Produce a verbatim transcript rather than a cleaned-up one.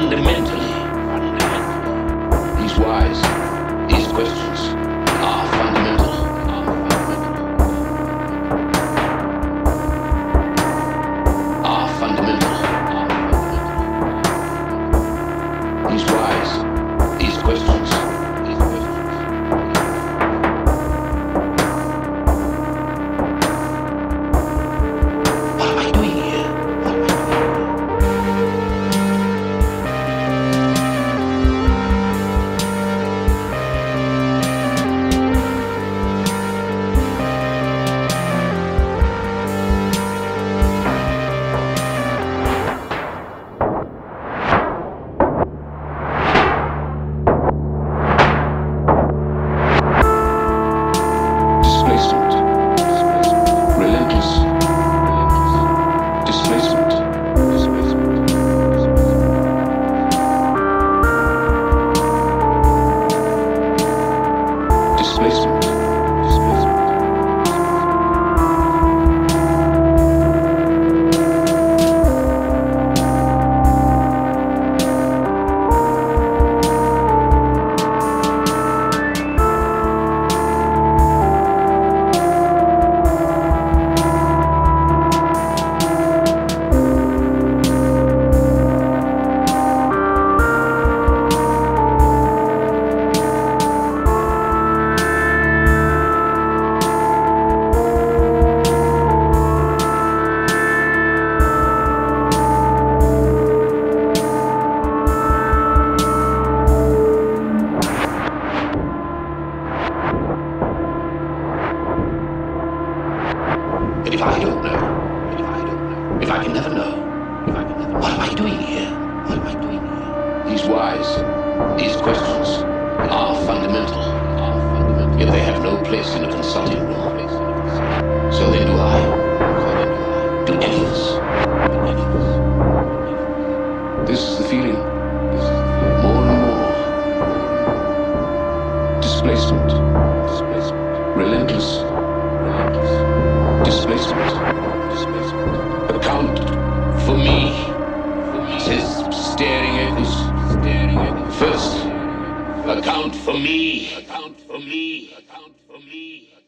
fundamentally, fundamentally. These whys, these questions are fundamental. If I don't know, if I don't know, if I can never know, if I can never know, what am I doing here? What am I doing here? These whys, these questions are fundamental, are fundamental. Yet they have no place in a consulting room. So then do I. So then do I. Do any of us? Do any of us? This is the feeling. This is the feeling. More and more. Displacement. Displacement. Relentless. Displacement. Displacement. Account for me. Says staring echoes. Staring echoes. First, account for me. Account for me. Account for me.